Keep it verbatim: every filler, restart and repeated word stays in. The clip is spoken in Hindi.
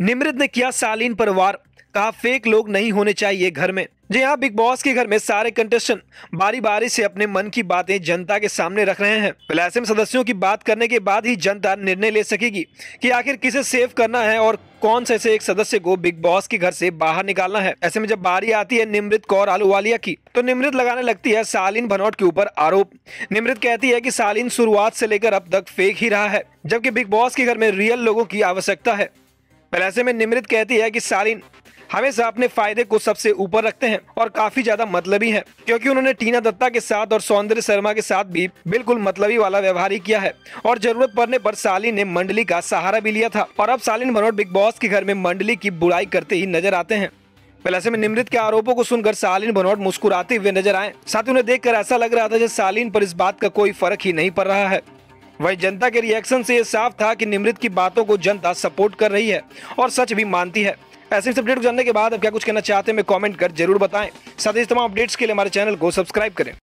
निमृत ने किया शालीन पर वार, कहा फेक लोग नहीं होने चाहिए घर में। जी हाँ, बिग बॉस के घर में सारे कंटेस्टेंट बारी बारी से अपने मन की बातें जनता के सामने रख रहे हैं। प्लेसम सदस्यों की बात करने के बाद ही जनता निर्णय ले सकेगी कि आखिर किसे सेव करना है और कौन से ऐसे एक सदस्य को बिग बॉस के घर से बाहर निकालना है। ऐसे में जब बारी आती है निमृत कौर आलूवालिया की, तो निमृत लगाने लगती है शालीन भनोट के ऊपर आरोप। निमृत कहती है कि शालीन शुरुआत से लेकर अब तक फेक ही रहा है, जबकि बिग बॉस के घर में रियल लोगों की आवश्यकता है। ऐसे में निमृत कहती है कि शालीन हमेशा अपने फायदे को सबसे ऊपर रखते हैं और काफी ज्यादा मतलबी हैं, क्योंकि उन्होंने टीना दत्ता के साथ और सौंदर्य शर्मा के साथ भी बिल्कुल मतलबी वाला व्यवहार ही किया है और जरूरत पड़ने पर शालीन ने मंडली का सहारा भी लिया था। और अब शालीन भनोट बिग बॉस के घर में मंडली की बुराई करते ही नजर आते हैं। ऐसे में निमृत के आरोपों को सुनकर शालीन भनोट मुस्कुराते हुए नजर आए, साथ उन्हें देखकर ऐसा लग रहा था जैसे शालीन पर इस बात का कोई फर्क ही नहीं पड़ रहा है। वही जनता के रिएक्शन से यह साफ था कि निमृत की बातों को जनता सपोर्ट कर रही है और सच भी मानती है। ऐसे इस अपडेट को जानने के बाद आप क्या कुछ कहना चाहते हैं, मैं कमेंट कर जरूर बताएं। साथ ही इस तमाम अपडेट्स के लिए हमारे चैनल को सब्सक्राइब करें।